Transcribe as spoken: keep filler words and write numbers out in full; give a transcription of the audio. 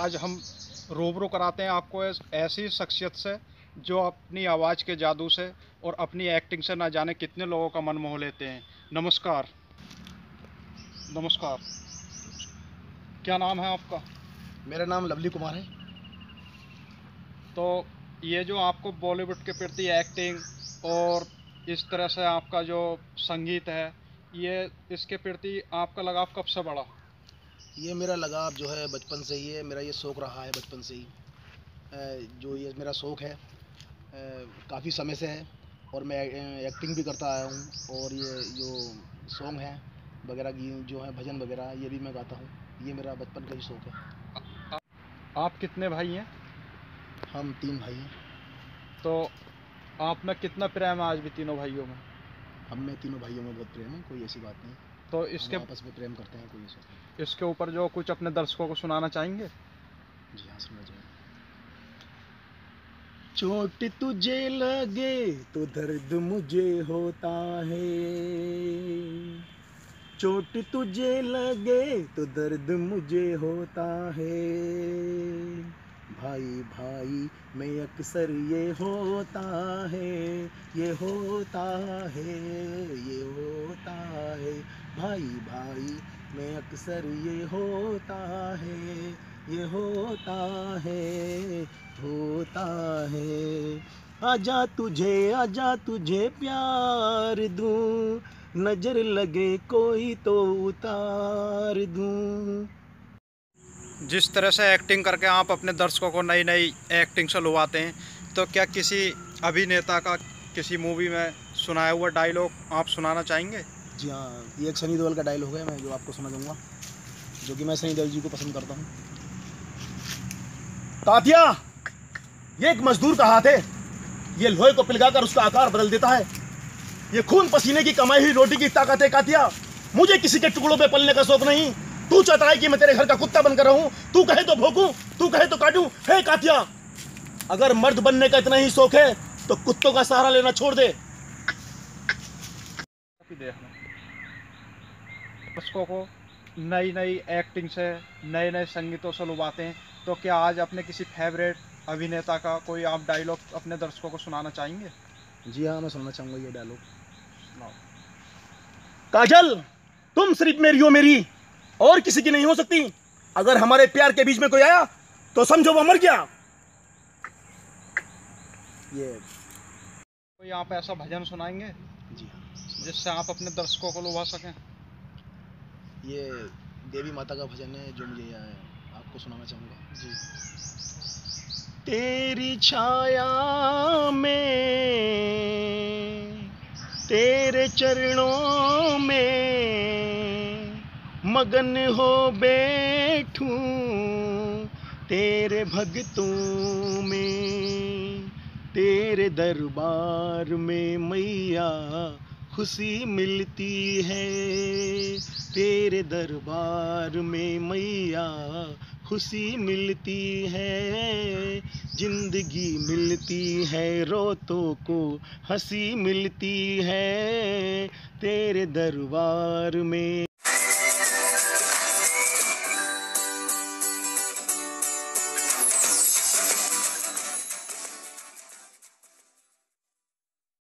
आज हम रूबरू कराते हैं आपको ऐसी शख्सियत से जो अपनी आवाज़ के जादू से और अपनी एक्टिंग से ना जाने कितने लोगों का मन मोह लेते हैं। नमस्कार नमस्कार, क्या नाम है आपका? मेरा नाम लवली कुमार है। तो ये जो आपको बॉलीवुड के प्रति एक्टिंग और इस तरह से आपका जो संगीत है, ये इसके प्रति आपका लगाव कब से बढ़ा? ये मेरा लगाव जो है बचपन से ही है, मेरा ये शौक़ रहा है बचपन से ही। जो ये मेरा शौक़ है काफ़ी समय से है और मैं एक्टिंग भी करता आया हूँ और ये जो सॉन्ग हैं वगैरह जो है भजन वगैरह ये भी मैं गाता हूँ। ये मेरा बचपन का ही शौक़ है। आप कितने भाई हैं? हम तीन भाई हैं। तो आप में कितना प्रेम है आज भी तीनों भाइयों में? हम में तीनों भाइयों में बहुत प्रेम है, कोई ऐसी बात नहीं। तो इसके आपस में प्रेम करते हैं, कोई ऐसी बात। इसके ऊपर जो कुछ अपने दर्शकों को सुनाना चाहेंगे? जी हाँ, सुनना चाहिए। चोट तुझे लगे तो दर्द मुझे होता है, चोट तुझे लगे तो दर्द मुझे होता है, भाई भाई में अक्सर ये होता है, ये होता है, ये होता है, भाई भाई में अक्सर ये होता है, ये होता है, होता है। आजा तुझे आजा तुझे प्यार दूं, नजर लगे कोई तो उतार दूं। जिस तरह से एक्टिंग करके आप अपने दर्शकों को नई नई एक्टिंग से लुभाते हैं, तो क्या किसी अभिनेता का किसी मूवी में सुनाया हुआ डायलॉग आप सुनाना चाहेंगे? जी हाँ, ये एक सनी देओल का डायलॉग है मैं जो आपको सुना दूँगा, जो कि मैं सनी देओल जी को पसंद करता हूँ। तातिया, ये एक मजदूर का हाथ है, ये लोहे को पिलगाकर उसका आकार बदल देता है, ये खून पसीने की कमाई हुई रोटी की ताकत है। तातिया, मुझे किसी के टुकड़ों पर पलने का शौक नहीं, तू चाहता है कि मैं तेरे घर का कुत्ता बनकर रहूं, तू कहे तो भोंकूं, तू कहे तो काटूं। हे कातिया, अगर मर्द बनने का इतना ही शौक है तो कुत्तों का सहारा लेना छोड़ दे। दर्शकों को नई नई एक्टिंग से नए नए संगीतों से लुभाते हैं, तो क्या आज अपने किसी फेवरेट अभिनेता का कोई आप डायलॉग अपने दर्शकों को सुनाना चाहेंगे? जी हाँ, मैं सुनना चाहूंगा ये डायलॉग। काजल, तुम सिर्फ मेरी हो, मेरी और किसी की नहीं हो सकती। अगर हमारे प्यार के बीच में कोई आया तो समझो वो मर गया। ये कोई आप ऐसा भजन सुनाएंगे? जी हाँ, जिससे आप अपने दर्शकों को लुभा सकें। ये देवी माता का भजन है जो मुझे आपको सुनाना चाहूँगा। जी। तेरी छाया में, तेरे चरणों में मगन हो बैठूं, तेरे भक्तों में, तेरे दरबार में मैया खुशी मिलती है, तेरे दरबार में मैया खुशी मिलती है, जिंदगी मिलती है, रोतों को हंसी मिलती है, तेरे दरबार में।